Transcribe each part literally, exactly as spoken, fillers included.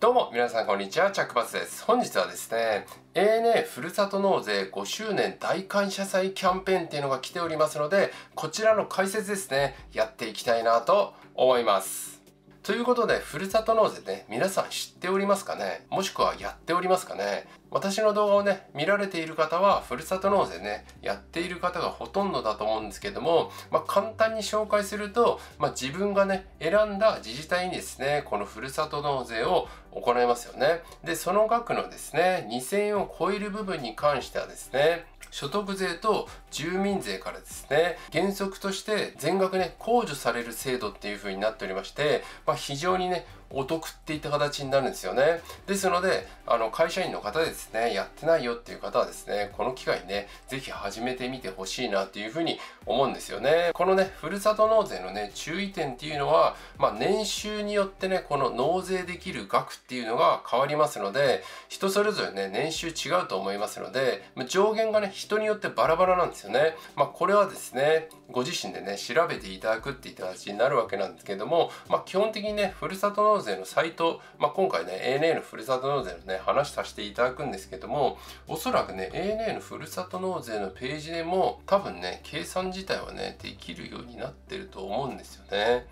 どうも皆さんこんにちは、チャックバスです。本日はですね、エーエヌエー ふるさと納税ごしゅうねん大感謝祭キャンペーンっていうのが来ておりますので、こちらの解説ですね、やっていきたいなと思います。ということで、ふるさと納税ね、皆さん知っておりますかね？もしくはやっておりますかね？私の動画をね、見られている方は、ふるさと納税ね、やっている方がほとんどだと思うんですけども、まあ、簡単に紹介すると、まあ、自分がね、選んだ自治体にですね、このふるさと納税を行いますよね。で、その額のですね、にせんえんを超える部分に関してはですね、所得税と住民税からですね、原則として全額ね、控除される制度っていう風になっておりまして、まあ、非常にね、お得っていった形になるんですよね。ですので、あの、会社員の方ですね、やってないよっていう方はですね、この機会にね、ぜひ始めてみてほしいなっていうふうに思うんですよね。このね、ふるさと納税のね、注意点っていうのは、まあ、年収によってね、この納税できる額っていうのが変わりますので、人それぞれね、年収違うと思いますので、上限がね、人によってバラバラなんですよね。まあ、これはですね、ご自身でね、調べていただくっていった形になるわけなんですけども、まあ、基本的にね、ふるさと納税納税のサイト、まあ、今回ね エーエヌエー のふるさと納税のね話させていただくんですけども、おそらくね エーエヌエー のふるさと納税のページでも多分ね計算自体はねできるようになってると思うんですよね。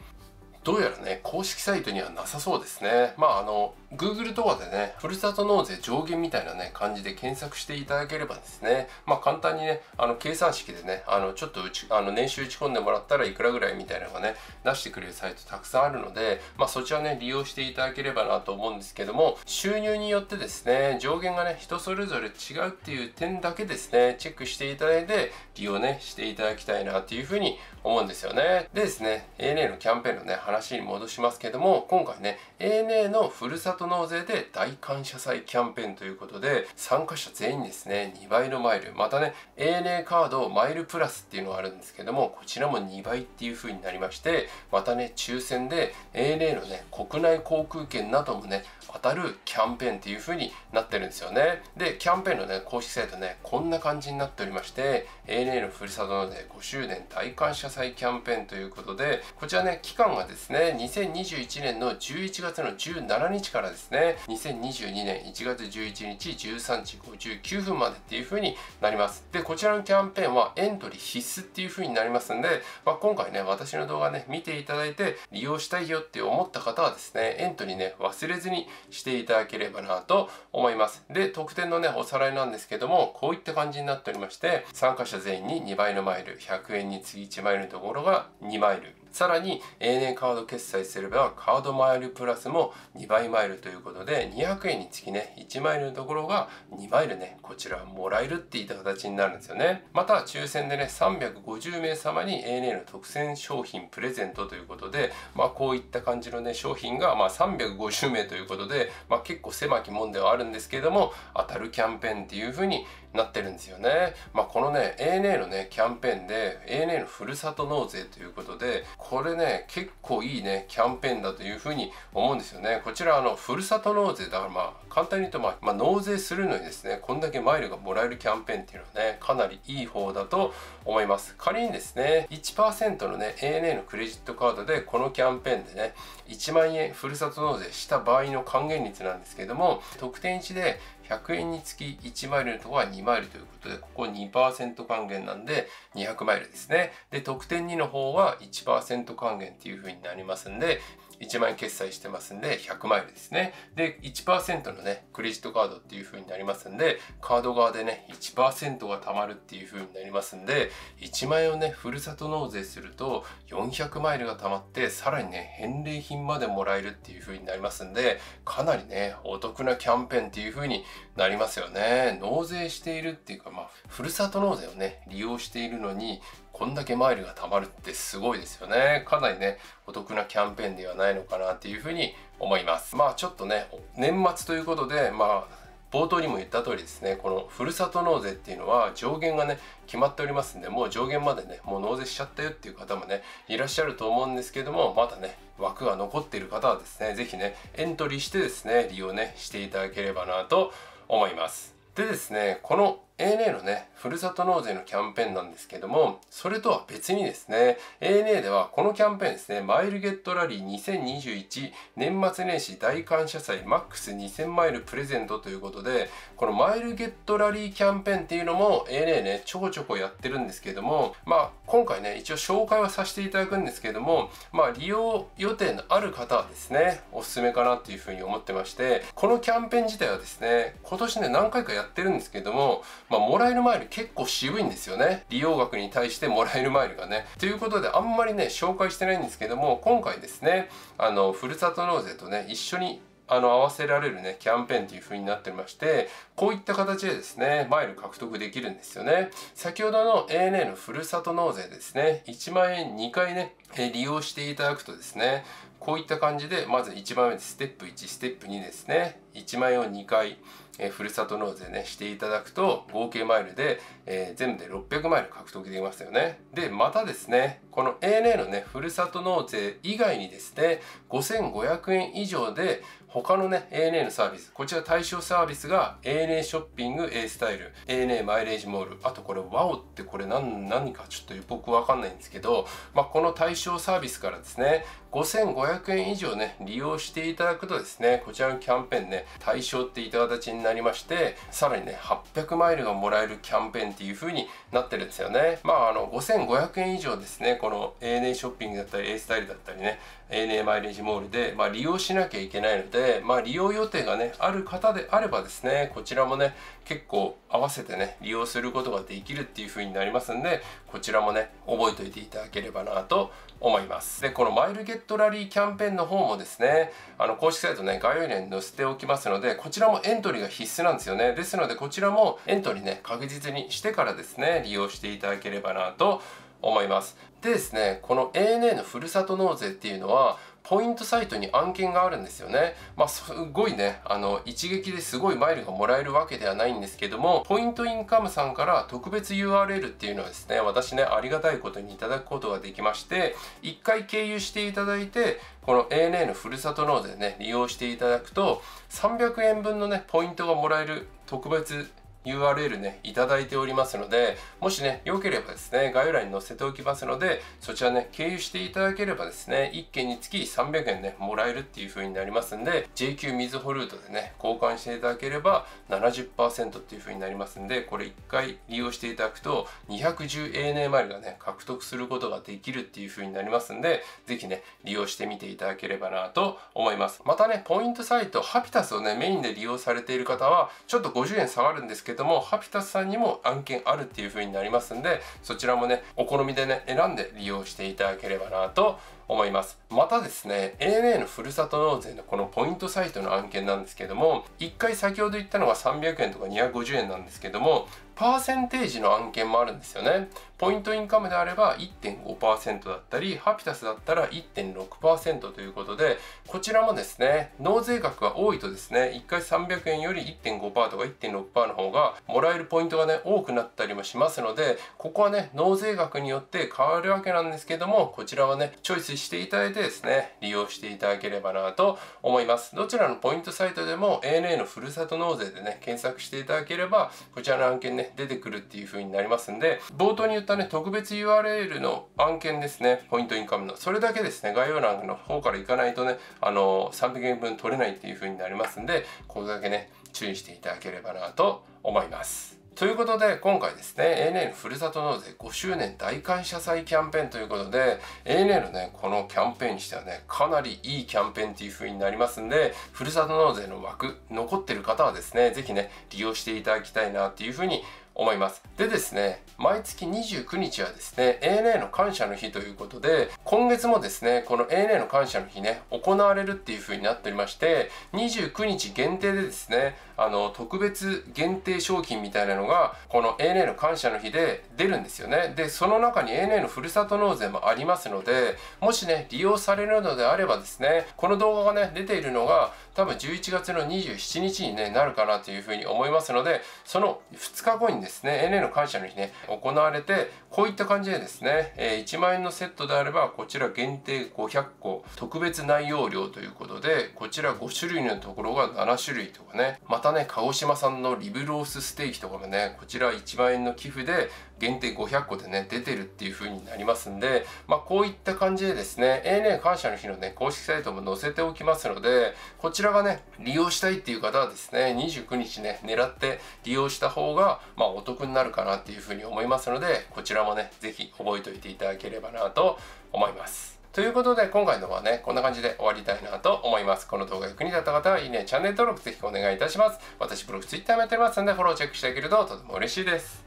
どうやらね、公式サイトにはなさそうですね。まあ、あの、Google とかでね、ふるさと納税上限みたいなね、感じで検索していただければですね、まあ、簡単にね、あの、計算式でね、あの、ちょっとうち、あの、年収打ち込んでもらったらいくらぐらいみたいなのがね、出してくれるサイトたくさんあるので、まあ、そちらね、利用していただければなと思うんですけども、収入によってですね、上限がね、人それぞれ違うっていう点だけですね、チェックしていただいて、利用ね、していただきたいなっていうふうに思うんですよね。でですね、エーエヌエー のキャンペーンのね、話話に戻しますけども、今回ね エーエヌエー のふるさと納税で大感謝祭キャンペーンということで、参加者全員ですねにばいのマイル、またね エーエヌエー カードマイルプラスっていうのがあるんですけども、こちらもにばいっていう風になりまして、またね抽選で エーエヌエー のね国内航空券などもね当たるキャンペーンっていう風になってるんですよね。でキャンペーンのね公式サイトねこんな感じになっておりまして、 エーエヌエー のふるさと納税ごしゅうねん大感謝祭キャンペーンということで、こちらね期間がですねにせんにじゅういちねんのじゅういちがつのじゅうしちにちからですねにせんにじゅうにねんいちがつじゅういちにちじゅうさんじごじゅうきゅうふんまでっていう風になります。でこちらのキャンペーンはエントリー必須っていう風になりますんで、まあ、今回ね私の動画ね見ていただいて利用したいよって思った方はですねエントリーね忘れずにしていただければなと思います。で特典のねおさらいなんですけども、こういった感じになっておりまして、参加者全員ににばいのマイル、ひゃくえんに次いちマイルのところがにマイル、さらに エーエヌエー カード決済すればカードマイルプラスもにばいマイルということで、にひゃくえんにつきねいちマイルのところがにマイルねこちらもらえるっていった形になるんですよね。また抽選でねさんびゃくごじゅうめいさまに エーエヌエー の特選商品プレゼントということで、まあこういった感じのね商品がまあさんびゃくごじゅうめいということで、まあ結構狭き門ではあるんですけれども当たるキャンペーンっていう風になってるんですよね。まあこのね エーエヌエー のねキャンペーンで エーエヌエー のふるさと納税ということで、これね、結構いいね、キャンペーンだというふうに思うんですよね。こちら、あの、ふるさと納税、だからまあ、簡単に言うと、まあ、まあ、納税するのにですね、こんだけマイルがもらえるキャンペーンっていうのはね、かなりいい方だと思います。仮にですね、いちパーセント のね、エーエヌエー のクレジットカードで、このキャンペーンでね、いちまんえんふるさと納税した場合の還元率なんですけども、特典いちでひゃくえんにつきいちマイルのところはにマイルということで、ここ にパーセント 還元なんでにひゃくマイルですね。で、特典にの方は いちパーセント還元っていう風になりますんで、いちまんえん決済してますんでひゃくマイルですね。で いちパーセント のねクレジットカードっていう風になりますんで、カード側でね いちパーセント が貯まるっていう風になりますんで、いちまんえんをねふるさと納税するとよんひゃくマイルが貯まって、さらにね返礼品までもらえるっていう風になりますんで、かなりねお得なキャンペーンっていう風になりますよね。納税しているっていうか、まあふるさと納税をね利用しているのにこんだけマイルが貯まるってすごいですよね。かなりねお得なキャンペーンではないのかなっていうふうに思います。まあちょっとね年末ということで、まあ冒頭にも言った通りですね、このふるさと納税っていうのは上限がね決まっておりますんで、もう上限までねもう納税しちゃったよっていう方もねいらっしゃると思うんですけども、まだね枠が残っている方はですね是非ねエントリーしてですね利用ねしていただければなと思います。でですね、このエーエヌエー のね、ふるさと納税のキャンペーンなんですけども、それとは別にですね、エーエヌエー ではこのキャンペーンですね、マイルゲットラリーにせんにじゅういち年末年始大感謝祭マックスにせんマイルプレゼントということで、このマイルゲットラリーキャンペーンっていうのも エーエヌエー ね、ちょこちょこやってるんですけども、まあ今回ね、一応紹介はさせていただくんですけども、まあ利用予定のある方はですね、おすすめかなっていうふうに思ってまして、このキャンペーン自体はですね、今年ね、何回かやってるんですけども、まあ、もらえるマイル結構渋いんですよね。利用額に対してもらえるマイルがね。ということで、あんまりね、紹介してないんですけども、今回ですね、あの、ふるさと納税とね、一緒にあの合わせられるね、キャンペーンという風になってまして、こういった形でですね、マイル獲得できるんですよね。先ほどの エーエヌエー のふるさと納税ですね、いちまん円にかいね、利用していただくとですね、こういった感じで、まずいちばんめでステップいち、ステップにですね、いちまん円をにかい、えー、ふるさと納税ね、していただくと、合計マイルで、えー、全部でろっぴゃくマイル獲得できますよね。で、またですね、この エーエヌエー のね、ふるさと納税以外にですね、ごせんごひゃく円以上で、他のね、エーエヌエー のサービス、こちら対象サービスが エーエヌエー ショッピング、A スタイル、エーエヌエー マイレージモール、あとこれ ワオ ってこれ 何, 何かちょっと僕わかんないんですけど、まあ、この対象サービスからですね、ごせんごひゃく円以上ね、利用していただくとですね、こちらのキャンペーンね、対象っていった形になりまして、さらにね、はっぴゃくマイルがもらえるキャンペーンっていう風になってるんですよね。まあ、あの、ごせんごひゃく円以上ですね、この エーエヌエー ショッピングだったり、A スタイルだったりね、エーエヌエー マイレージモールで、まあ、利用しなきゃいけないので、まあ利用予定がねある方であればですね、こちらもね結構合わせてね利用することができるっていう風になりますんで、こちらもね覚えておいていただければなと思います。で、このマイルゲットラリーキャンペーンの方もですね、あの公式サイトね概要欄に載せておきますので、こちらもエントリーが必須なんですよね。ですのでこちらもエントリーね確実にしてからですね利用していただければなと思います。でですね、この エーエヌエー のふるさと納税っていうのはポイントサイトに案件があるんですよね。まあ、すごいね、あの、一撃ですごいマイルがもらえるわけではないんですけども、ポイントインカムさんから特別 ユーアールエル っていうのはですね、私ね、ありがたいことにいただくことができまして、一回経由していただいて、この エーエヌエー のふるさと納税ね、利用していただくと、さんびゃく円分のね、ポイントがもらえる特別ユーアールエル ね、いただいておりますので、もしね、良ければですね、概要欄に載せておきますので、そちらね、経由していただければですね、いっ件につきさんびゃく円ね、もらえるっていう風になりますんで、ジェーキュー みずほルートでね、交換していただければ ななじゅっパーセント っていう風になりますんで、これいっかい利用していただくと、にひゃくじゅうエーエヌエー マイルがね、獲得することができるっていう風になりますんで、ぜひね、利用してみていただければなと思います。またね、ポイントサイト、ハピタスをね、メインで利用されている方は、ちょっとごじゅう円下がるんですけど、もハピタスさんにも案件あるっていう風になりますんで、そちらもねお好みでね選んで利用していただければなと思います。またですね、 エーエヌエー のふるさと納税のこのポイントサイトの案件なんですけども、いっかい先ほど言ったのがさんびゃく円とかにひゃくごじゅう円なんですけども、パーセンテージの案件もあるんですよね。ポイントインカムであれば いってんごパーセント だったり、ハピタスだったら いってんろくパーセント ということで、こちらもですね、納税額が多いとですね、いっかいさんびゃく円より いってんごパーセント とか いってんろくパーセント の方がもらえるポイントがね、多くなったりもしますので、ここはね、納税額によって変わるわけなんですけども、こちらはね、チョイスしていただいてですね、利用していただければなと思います。どちらのポイントサイトでも エーエヌエー のふるさと納税でね、検索していただければ、こちらの案件ね、出てくるっていう風になりますんで、冒頭に言ったね特別 ユーアールエル の案件ですね、ポイントインカムのそれだけですね、概要欄の方から行かないとね、あのー、さんびゃく円分取れないっていう風になりますんで、ここだけね注意していただければなと思います。ということで、今回ですね、エーエヌエー のふるさと納税ご周年大感謝祭キャンペーンということで、エーエヌエー のね、このキャンペーンにしてはね、かなりいいキャンペーンっていう風になりますんで、ふるさと納税の枠、残ってる方はですね、ぜひね、利用していただきたいなっていう風に思います。でですね、毎月にじゅうく日はですね、エーエヌエー の感謝の日ということで、今月もですね、この エーエヌエー の感謝の日ね、行われるっていう風になっておりまして、にじゅうく日限定でですね、あの、特別限定商品みたいなのが、この エーエヌエー の感謝の日で出るんですよね。で、その中に エーエヌエー のふるさと納税もありますので、もしね、利用されるのであればですね、この動画がね、出ているのが、多分じゅういちがつのにじゅうしち日にね、なるかなという風に思いますので、そのふつかごにですね、ですね、エーエヌエー の感謝の日ね、行われて、こういった感じでですね、いちまんえんのセットであれば、こちら限定ごひゃっこ、特別内容量ということで、こちらごしゅるいのところがななしゅるいとかね、またね、鹿児島産のリブロースステーキとかもね、こちらいちまんえんの寄付で、限定ごひゃっこでね、出てるっていう風になりますんで、まあ、こういった感じでですね、エーエヌエー 感謝の日のね、公式サイトも載せておきますので、こちらがね、利用したいっていう方はですね、にじゅうくにちね、狙って利用した方が、まあ、お得になるかなっていう風に思いますので、こちらもね、ぜひ覚えておいていただければなと思います。ということで、今回のはね、こんな感じで終わりたいなと思います。この動画が役に立った方は、いいね、チャンネル登録ぜひお願いいたします。私、ブログ、ツイッター もやっておりますので、フォローチェックしてあげるととても嬉しいです。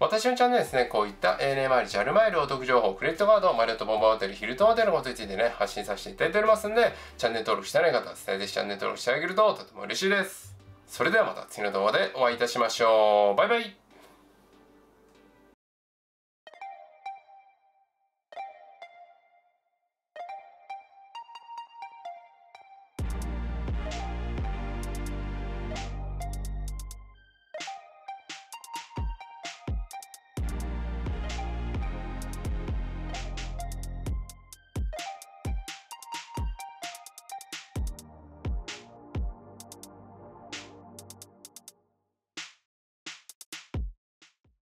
私のチャンネルですね、こういった エーエヌエー 周り、ジャル マイル、お得情報、クレジットカード、マリオットボンバーホテル、ヒルトンホテルのことについてね、発信させていただいておりますんで、チャンネル登録してない方はですね、ぜひチャンネル登録してあげるととても嬉しいです。それではまた次の動画でお会いいたしましょう。バイバイ。